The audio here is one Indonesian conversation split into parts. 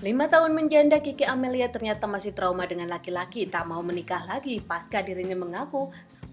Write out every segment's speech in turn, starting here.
5 tahun menjanda, Kiki Amelia ternyata masih trauma dengan laki-laki tak mau menikah lagi pasca dirinya mengaku 10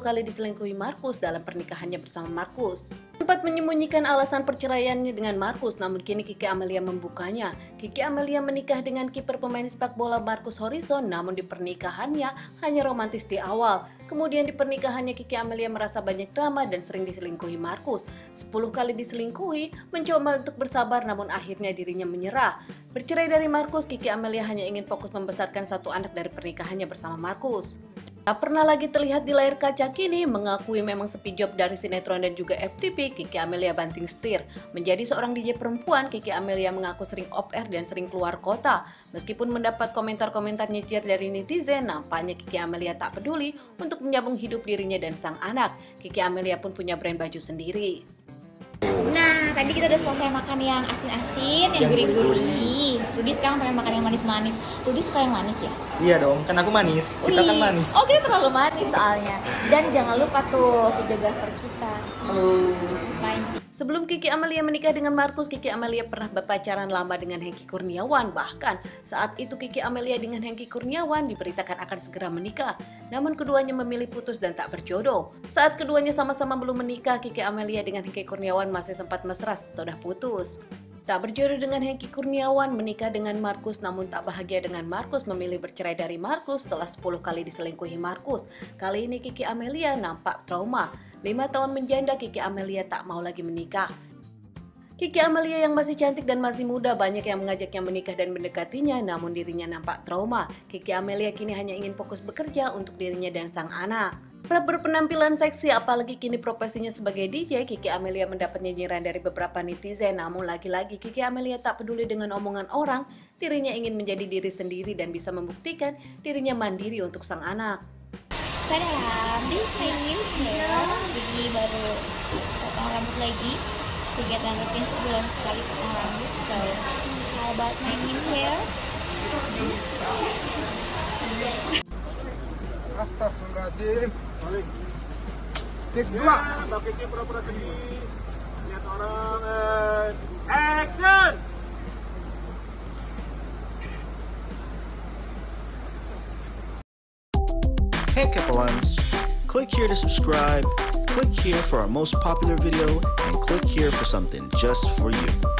kali diselingkuhi Markus dalam pernikahannya bersama Markus. Sempat menyembunyikan alasan perceraiannya dengan Markus, namun kini Kiki Amelia membukanya. Kiki Amelia menikah dengan kiper pemain sepak bola Markus Horison, namun di pernikahannya hanya romantis di awal. Kemudian di pernikahannya Kiki Amelia merasa banyak drama dan sering diselingkuhi Markus. 10 kali diselingkuhi, mencoba untuk bersabar namun akhirnya dirinya menyerah. Bercerai dari Markus, Kiki Amelia hanya ingin fokus membesarkan satu anak dari pernikahannya bersama Markus. Tak pernah lagi terlihat di layar kaca, kini mengakui memang sepi job dari sinetron dan juga FTV, Kiki Amelia banting setir. Menjadi seorang DJ perempuan, Kiki Amelia mengaku sering off-air dan sering keluar kota. Meskipun mendapat komentar-komentar nyicir dari netizen, nampaknya Kiki Amelia tak peduli untuk menyambung hidup dirinya dan sang anak. Kiki Amelia pun punya brand baju sendiri. Nah, tadi kita udah selesai makan yang asin-asin, yang gurih-gurih. Rudy sekarang pengen makan yang manis-manis. Rudy suka yang manis ya? Iya dong, kan aku manis. Kita kan manis. Oke, terlalu manis soalnya. Dan jangan lupa tuh videographer kita. Sebelum Kiki Amelia menikah dengan Markus, Kiki Amelia pernah berpacaran lama dengan Hengky Kurniawan. Bahkan saat itu Kiki Amelia dengan Hengky Kurniawan diberitakan akan segera menikah. Namun keduanya memilih putus dan tak berjodoh. Saat keduanya sama-sama belum menikah, Kiki Amelia dengan Hengky Kurniawan masih sempat mesra setelah putus. Tak berjodoh dengan Hengky Kurniawan, menikah dengan Markus namun tak bahagia dengan Markus, memilih bercerai dari Markus setelah 10 kali diselingkuhi Markus. Kali ini Kiki Amelia nampak trauma. 5 tahun menjanda, Kiki Amelia tak mau lagi menikah. Kiki Amelia yang masih cantik dan masih muda banyak yang mengajaknya menikah dan mendekatinya, namun dirinya nampak trauma. Kiki Amelia kini hanya ingin fokus bekerja untuk dirinya dan sang anak. Kerap berpenampilan seksi, apalagi kini profesinya sebagai DJ, Kiki Amelia mendapat nyinyiran dari beberapa netizen. Namun lagi-lagi Kiki Amelia tak peduli dengan omongan orang, dirinya ingin menjadi diri sendiri dan bisa membuktikan dirinya mandiri untuk sang anak. Saya pengen jadi baru potong rambut lagi, kegiatan rutin sebulan sekali potong rambut. So, how about my new hair? Astagfirullahaladzim. Balik. Kedua. Mbak Kiki pura-pura sedih. Lihat orang. Action. Hey Kepelans. Click here to subscribe. Click here for our most popular video. And click here for something just for you.